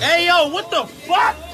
Hey, yo, what the fuck?